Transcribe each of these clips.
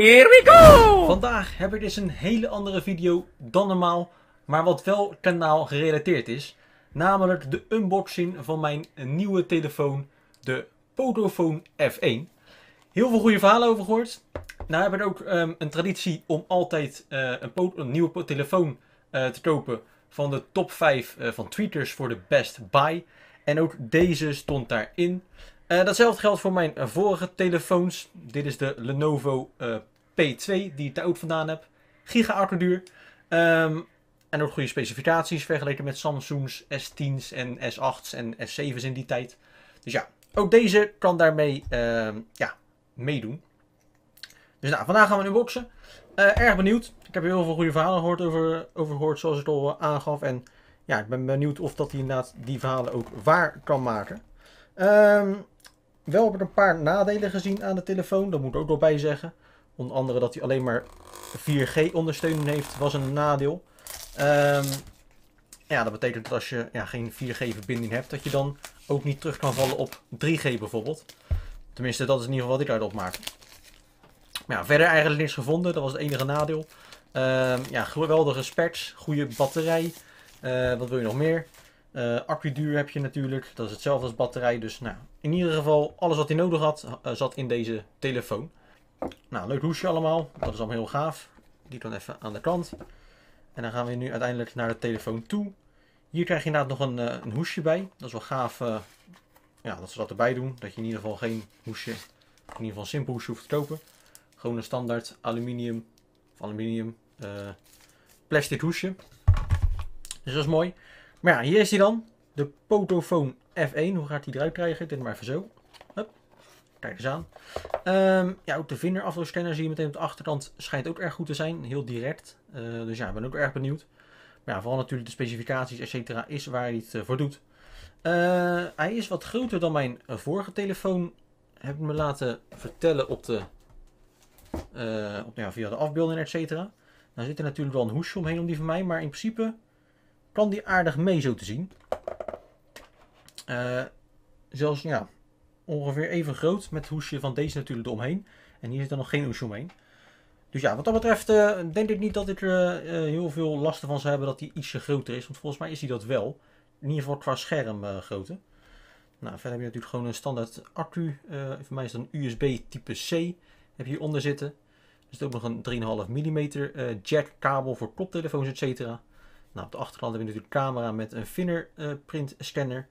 Here we go! Vandaag heb ik dus een hele andere video dan normaal, maar wat wel kanaal gerelateerd is. Namelijk de unboxing van mijn nieuwe telefoon, de Pocophone F1. Heel veel goede verhalen over gehoord. Nou hebben we ook een traditie om altijd een nieuwe telefoon te kopen van de top 5 van tweakers voor de best buy. En ook deze stond daarin. Datzelfde geldt voor mijn vorige telefoons. Dit is de Lenovo P2 die ik daar ook vandaan heb. Giga-accu duur. En ook goede specificaties vergeleken met Samsung's S10's en S8's en S7's in die tijd. Dus ja, ook deze kan daarmee meedoen. Dus nou, vandaag gaan we unboxen. Erg benieuwd. Ik heb heel veel goede verhalen gehoord over gehoord, zoals ik al aangaf. En ja, ik ben benieuwd of dat inderdaad die verhalen ook waar kan maken. Wel heb ik een paar nadelen gezien aan de telefoon, dat moet ik ook wel bij zeggen. Onder andere dat hij alleen maar 4G ondersteuning heeft, was een nadeel. Ja, dat betekent dat als je geen 4G verbinding hebt, dat je dan ook niet terug kan vallen op 3G bijvoorbeeld. Tenminste, dat is in ieder geval wat ik uit opmaak. Maar ja, verder eigenlijk niks gevonden, dat was het enige nadeel. Ja, geweldige specs, goede batterij, wat wil je nog meer? Accuduur heb je natuurlijk, dat is hetzelfde als batterij, dus nou, in ieder geval alles wat hij nodig had, zat in deze telefoon. Nou, leuk hoesje allemaal, dat is allemaal heel gaaf. Die dan even aan de kant. En dan gaan we nu uiteindelijk naar de telefoon toe. Hier krijg je inderdaad nog een hoesje bij, dat is wel gaaf dat ze dat erbij doen. Dat je in ieder geval geen hoesje, in ieder geval een simpel hoesje hoeft te kopen. Gewoon een standaard plastic hoesje. Dus dat is mooi. Maar ja, hier is hij dan. De Pocophone F1. Hoe gaat hij eruit krijgen? Ik denk maar even zo. Hup. Kijk eens aan. Ja, ook de vingerafdrukscanner zie je meteen op de achterkant. Schijnt ook erg goed te zijn. Heel direct. Dus ja, ik ben ook erg benieuwd. Maar ja, vooral natuurlijk de specificaties, et cetera, is waar hij het voor doet. Hij is wat groter dan mijn vorige telefoon. Heb ik me laten vertellen op de, via de afbeelding, et cetera. Nou zit er natuurlijk wel een hoesje omheen om die van mij. Maar in principe kan die aardig mee zo te zien. Zelfs ja, ongeveer even groot met het hoesje van deze natuurlijk eromheen. En hier zit er nog geen hoesje omheen. Dus ja, wat dat betreft denk ik niet dat ik er heel veel lasten van zou hebben dat die ietsje groter is. Want volgens mij is die dat wel. In ieder geval qua schermgrootte. Nou, verder heb je natuurlijk gewoon een standaard accu. Voor mij is dat een USB type C. Heb je hieronder zitten. Er zit ook nog een 3,5 mm jack kabel voor koptelefoons, et cetera. Nou, op de achterkant heb je natuurlijk een camera met een fingerprint scanner.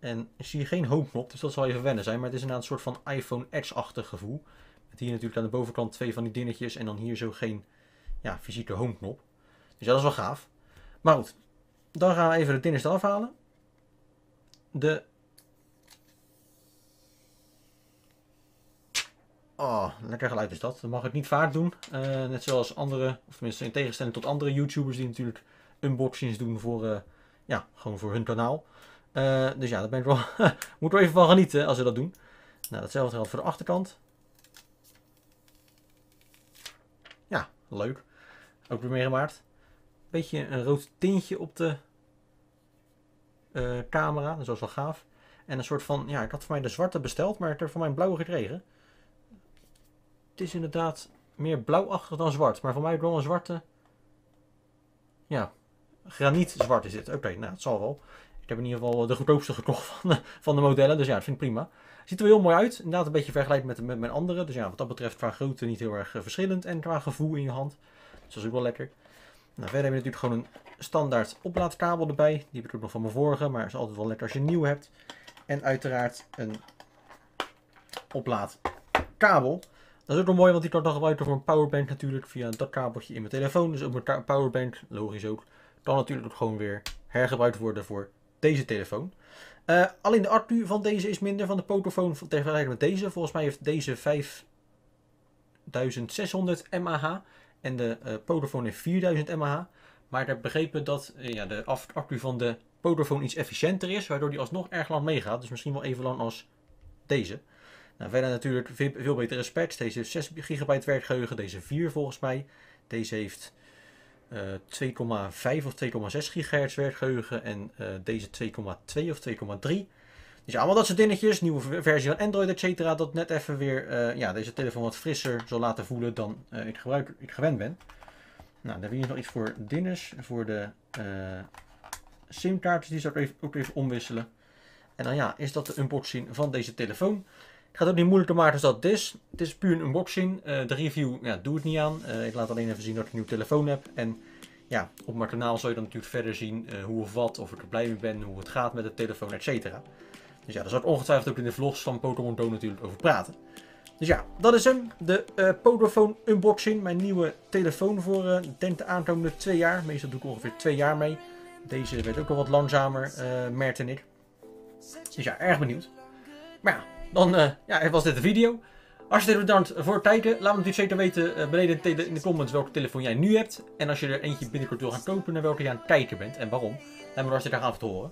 En zie je geen homeknop, dus dat zal even wennen zijn. Maar het is inderdaad een soort van iPhone X-achtig gevoel. Met hier natuurlijk aan de bovenkant twee van die dingetjes. En dan hier zo geen fysieke homeknop. Dus dat is wel gaaf. Maar goed, dan gaan we even de dingetjes eraf halen. Oh, lekker geluid is dat. Dat mag ik niet vaak doen. Net zoals andere, of tenminste in tegenstelling tot andere YouTubers die natuurlijk unboxings doen voor, gewoon voor hun kanaal. Dus ja, daar ben ik wel moet er even van genieten als ze dat doen. Nou, datzelfde geldt voor de achterkant. Ja, leuk. Ook weer meegemaakt. Beetje een rood tintje op de camera, dus dat is wel gaaf. En een soort van, ja, ik had voor mij de zwarte besteld, maar ik heb voor mij een blauwe gekregen. Het is inderdaad meer blauwachtig dan zwart, maar voor mij wel een zwarte. Ja, granietzwart is dit. Oké, nou, het zal wel. Ik heb in ieder geval de goedkoopste gekocht van de modellen. Dus ja, dat vind ik prima. Ziet er heel mooi uit. Inderdaad een beetje vergelijkt met mijn andere. Dus ja, wat dat betreft qua grootte niet heel erg verschillend. En qua gevoel in je hand. Dus dat is ook wel lekker. Nou, verder heb je natuurlijk gewoon een standaard oplaadkabel erbij. Die heb ik ook nog van mijn vorige. Maar is altijd wel lekker als je een nieuw hebt. En uiteraard een oplaadkabel. Dat is ook wel mooi, want die kan ik dan gebruiken voor een powerbank natuurlijk. Via dat kabeltje in mijn telefoon. Dus ook mijn powerbank, logisch ook, kan natuurlijk ook gewoon weer hergebruikt worden voor deze telefoon. Alleen de accu van deze is minder, van de Pocophone, vergelijking met deze. Volgens mij heeft deze 5600 mAh en de Pocophone heeft 4000 mAh. Maar ik heb begrepen dat de accu van de Pocophone iets efficiënter is, waardoor die alsnog erg lang meegaat. Dus misschien wel even lang als deze. Nou, verder natuurlijk veel betere specs. Deze heeft 6 GB werkgeheugen, deze 4 volgens mij. Deze heeft 2,5 of 2,6 GHz werkgeheugen en deze 2,2 of 2,3. Dus ja, allemaal dat soort dingetjes. Nieuwe versie van Android, et cetera. Dat net even weer ja, deze telefoon wat frisser zal laten voelen dan ik gewend ben. Nou, dan hebben we hier nog iets voor dinners. Voor de simkaartjes. Die zou ik ook even omwisselen. En dan ja, is dat de unboxing van deze telefoon. Ik ga het ook niet moeilijker maken als dat het is. Het is puur een unboxing. De review, ja, doe het niet aan. Ik laat alleen even zien dat ik een nieuwe telefoon heb. En ja, op mijn kanaal zal je dan natuurlijk verder zien hoe of wat. Of ik er blij mee ben, hoe het gaat met de telefoon, et cetera. Dus ja, daar zal ik ongetwijfeld ook in de vlogs van Pocophone Go natuurlijk over praten. Dus ja, dat is hem. De Pocophone unboxing. Mijn nieuwe telefoon voor denk de aankomende 2 jaar. Meestal doe ik ongeveer 2 jaar mee. Deze werd ook al wat langzamer, Mert en ik. Dus ja, erg benieuwd. Maar ja, dan ja, was dit de video. Hartstikke bedankt voor het kijken. Laat me natuurlijk zeker weten beneden in de comments welke telefoon jij nu hebt. En als je er eentje binnenkort wil gaan kopen, naar welke je aan het kijken bent en waarom. Laat me hartstikke graag te horen.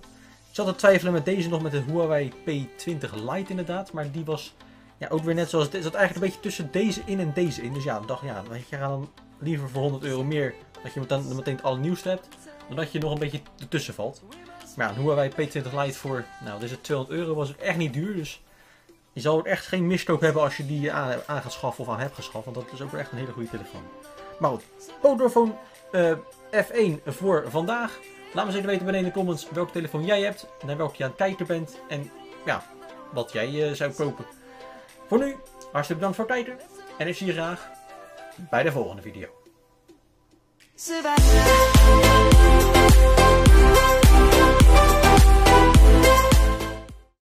Ik zat te twijfelen met deze nog met de Huawei P20 Lite inderdaad. Maar die was ja, ook weer net zoals dit. Zat eigenlijk een beetje tussen deze in en deze in. Dus ja, ik dacht ja, je gaat dan liever voor 100 euro meer dat je dan meteen het allernieuwste hebt. Dan dat je nog een beetje ertussen valt. Maar ja, een Huawei P20 Lite voor, nou, deze 200 euro was ook echt niet duur. Dus je zal ook echt geen miskoop hebben als je die aan gaat schaffen of aan hebt geschaft. Want dat is ook echt een hele goede telefoon. Maar goed, Pocophone F1 voor vandaag. Laat me zeker weten beneden in de comments welke telefoon jij hebt. Naar welke je aan het kijken bent. En ja, wat jij zou kopen. Voor nu, hartstikke bedankt voor het kijken. En ik zie je graag bij de volgende video.